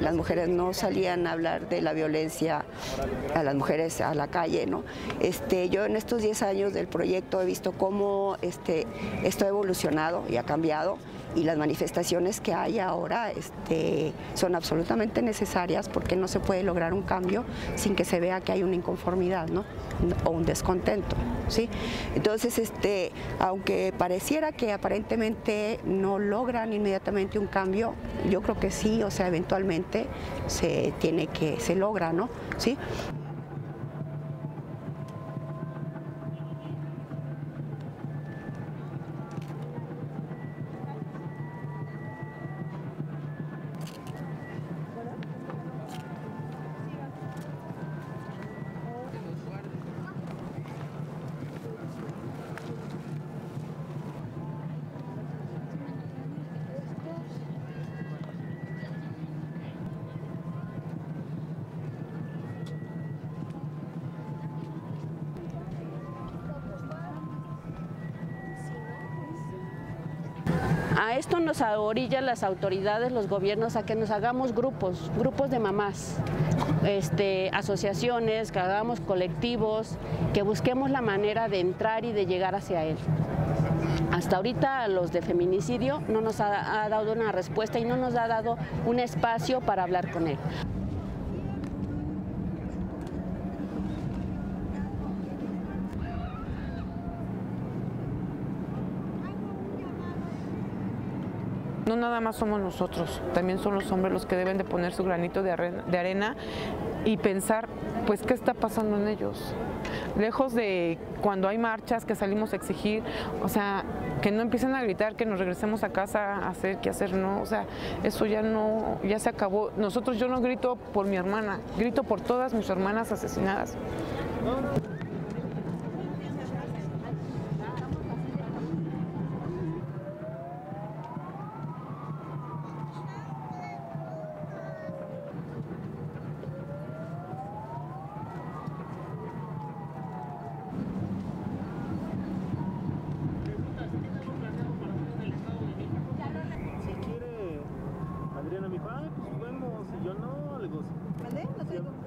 las mujeres no salían a hablar de la violencia a las mujeres a la calle, ¿no? Yo en estos 10 años del proyecto he visto cómo esto ha evolucionado y ha cambiado, y las manifestaciones que hay ahora son absolutamente necesarias, porque no se puede lograr un cambio sin que se vea que hay una inconformidad, ¿no? O un descontento, ¿sí? Entonces, aunque pareciera que aparentemente no logran inmediatamente un cambio, yo creo que sí, o sea, eventualmente se logra, ¿no? ¿Sí? A esto nos orillan las autoridades, los gobiernos, a que nos hagamos grupos de mamás, asociaciones, que hagamos colectivos, que busquemos la manera de entrar y de llegar hacia él. Hasta ahorita los de feminicidio no nos ha dado una respuesta y no nos ha dado un espacio para hablar con él. No nada más somos nosotros, también son los hombres los que deben de poner su granito de arena y pensar, pues, ¿qué está pasando en ellos? Lejos de cuando hay marchas que salimos a exigir, o sea, que no empiecen a gritar, que nos regresemos a casa a hacer qué hacer, no, o sea, eso ya no, ya se acabó. Nosotros, yo no grito por mi hermana, grito por todas mis hermanas asesinadas. Adriana, mi padre, pues vemos, y yo no, le digo. ¿Vale? No traigo.